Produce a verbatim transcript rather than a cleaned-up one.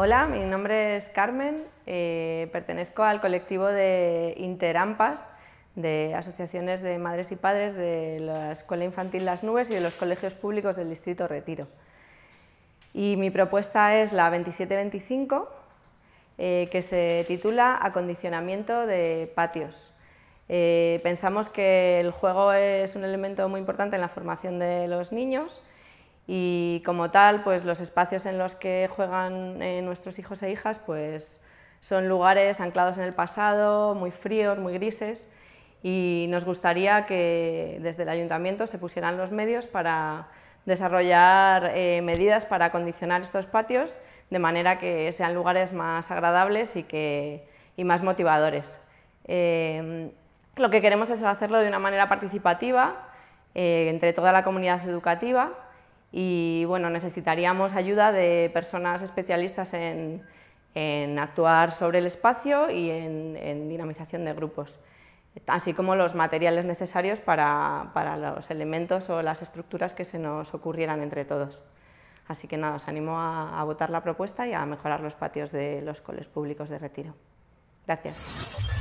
Hola, mi nombre es Carmen, eh, pertenezco al colectivo de InterAMPAS, de asociaciones de madres y padres de la Escuela Infantil Las Nubes y de los colegios públicos del Distrito Retiro. Y mi propuesta es la veintisiete veinticinco, eh, que se titula Acondicionamiento de patios. Eh, pensamos que el juego es un elemento muy importante en la formación de los niños, y como tal, pues los espacios en los que juegan eh, nuestros hijos e hijas pues son lugares anclados en el pasado, muy fríos, muy grises, y nos gustaría que desde el ayuntamiento se pusieran los medios para desarrollar eh, medidas para acondicionar estos patios de manera que sean lugares más agradables y, que, y más motivadores. Eh, lo que queremos es hacerlo de una manera participativa eh, entre toda la comunidad educativa. Y bueno, necesitaríamos ayuda de personas especialistas en, en actuar sobre el espacio y en, en dinamización de grupos, así como los materiales necesarios para, para los elementos o las estructuras que se nos ocurrieran entre todos. Así que nada, os animo a, a votar la propuesta y a mejorar los patios de los colegios públicos de Retiro. Gracias.